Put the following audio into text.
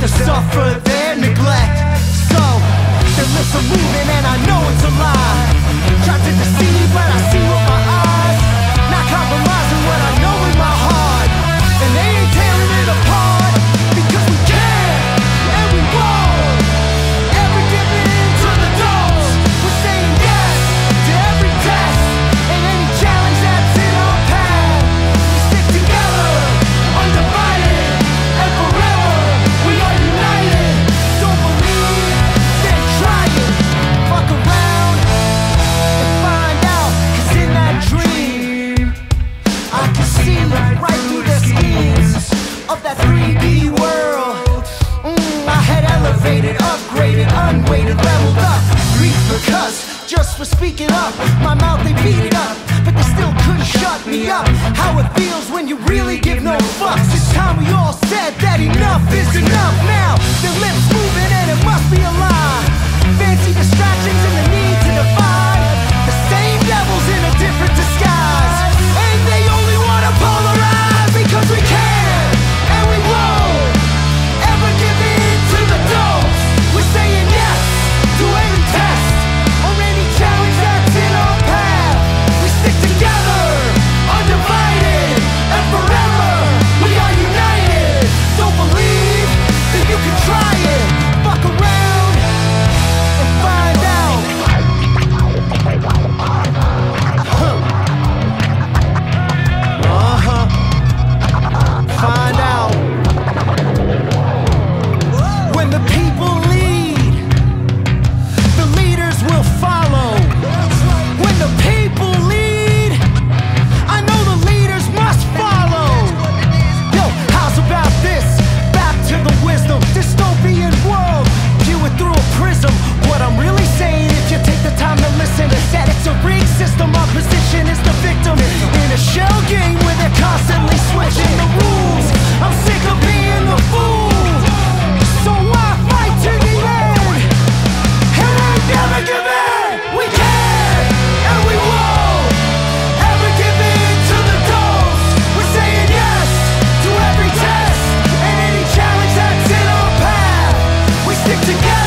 to suffer their neglect. So, the lips are moving and I know it's a lie. Tried to deceive but I see with my eyes, not compromising what I know in my heart. And they ain't tearing it apart, because we can, and we won't ever give in to the dose. We're saying yes to every test, and any challenge that's in our path. We stick together, undivided, and forever we are united. Don't believe, then try it. Fuck around and find out, cause in that dream I can see them right through the schemes of that 3D world. I had elevated, upgraded, unweighted, leveled up. Because just for speaking up, my mouth they beat it up, but they still couldn't shut me up. How it feels when you really give no fucks. It's time we all said that enough is enough. Now their lips moving and it must be a lie. Fancy distractions and the need to defy the same devils in a different disguise. And they only want to polarize, because we can and we won't ever give in to the dose. We're saying yes to any test, or any challenge that's in our path. We stick together, undivided, and forever we are united. Don't believe? Then you can try it. Fuck around and find out. Find out. When the people lead, the leaders will follow. When the people lead, I know the leaders must follow. Yo, how's about this? Back to the wisdom, dystopian world, view it through a prism. What I'm really saying, if you take the time to listen, is that it's a rigged system. Our position is the victim in a shell game where they're constantly switching the rules. I'm sick of being the fool, so I fight to the end, and I never give in. We can, and we won't ever give in to the dose. We're saying yes to every test, and any challenge that's in our path. We stick together,